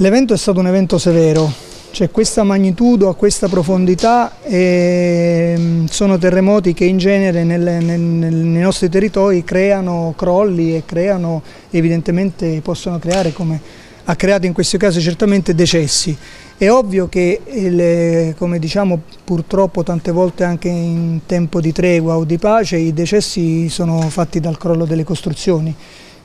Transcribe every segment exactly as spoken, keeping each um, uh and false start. L'evento è stato un evento severo, c'è questa magnitudo, a questa profondità, e sono terremoti che in genere nel, nel, nei nostri territori creano crolli e creano, evidentemente possono creare, come ha creato in questi casi certamente, decessi. È ovvio che, le, come diciamo purtroppo tante volte anche in tempo di tregua o di pace, i decessi sono fatti dal crollo delle costruzioni.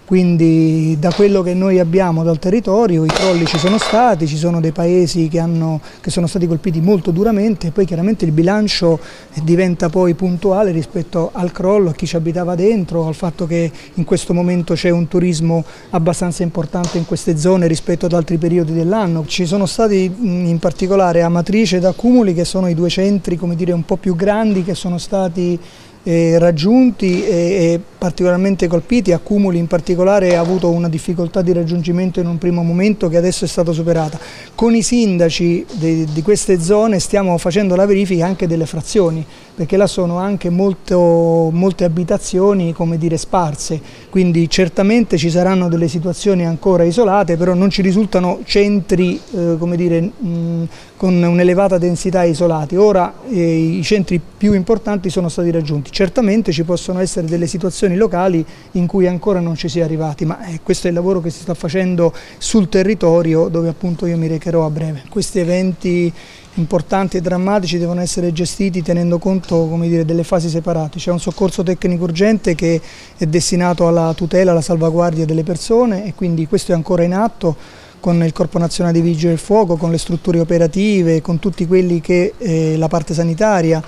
Quindi da quello che noi abbiamo dal territorio, i crolli ci sono stati, ci sono dei paesi che, hanno, che sono stati colpiti molto duramente, e poi chiaramente il bilancio diventa poi puntuale rispetto al crollo, a chi ci abitava dentro, al fatto che in questo momento c'è un turismo abbastanza importante in queste zone rispetto ad altri periodi dell'anno. Ci sono stati in particolare Amatrice ed Accumoli, che sono i due centri, come dire, un po' più grandi che sono stati Eh, raggiunti e, e particolarmente colpiti. Accumuli in particolare ha avuto una difficoltà di raggiungimento in un primo momento che adesso è stata superata. Con i sindaci de, di queste zone stiamo facendo la verifica anche delle frazioni, perché là sono anche molto, molte abitazioni, come dire, sparse, quindi certamente ci saranno delle situazioni ancora isolate, però non ci risultano centri eh, come dire, mh, con un'elevata densità isolati. Ora eh, i centri più importanti sono stati raggiunti. Certamente ci possono essere delle situazioni locali in cui ancora non ci si è arrivati, ma eh, questo è il lavoro che si sta facendo sul territorio, dove appunto io mi recherò a breve. Questi eventi importanti e drammatici devono essere gestiti tenendo conto, come dire, delle fasi separate. C'è un soccorso tecnico urgente che è destinato alla tutela, alla salvaguardia delle persone, e quindi questo è ancora in atto con il Corpo Nazionale di Vigili del Fuoco, con le strutture operative, con tutti quelli che eh, la parte sanitaria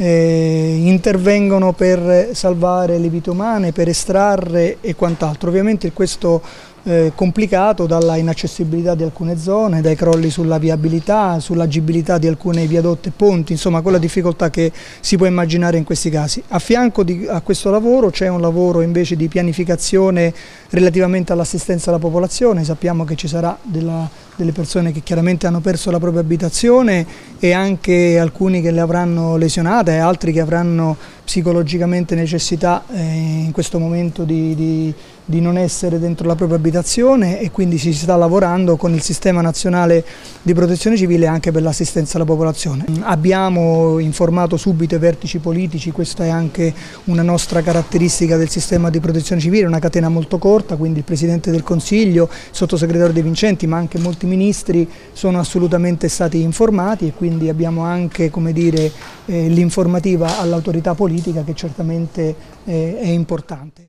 eh, intervengono per salvare le vite umane, per estrarre e quant'altro. Ovviamente questo Eh, complicato dalla inaccessibilità di alcune zone, dai crolli sulla viabilità, sull'agibilità di alcune viadotte e ponti, insomma quella difficoltà che si può immaginare in questi casi. A fianco di, a questo lavoro c'è un lavoro invece di pianificazione relativamente all'assistenza alla popolazione. Sappiamo che ci sarà della, delle persone che chiaramente hanno perso la propria abitazione, e anche alcuni che le avranno lesionate e altri che avranno psicologicamente necessità eh, in questo momento di, di, di non essere dentro la propria abitazione. E quindi si sta lavorando con il Sistema Nazionale di Protezione Civile anche per l'assistenza alla popolazione. Abbiamo informato subito i vertici politici, questa è anche una nostra caratteristica del sistema di protezione civile, una catena molto corta, quindi il Presidente del Consiglio, il Sottosegretario De Vincenti, ma anche molti ministri sono assolutamente stati informati, e quindi abbiamo anche, come dire, eh, l'informativa all'autorità politica, che certamente eh, è importante.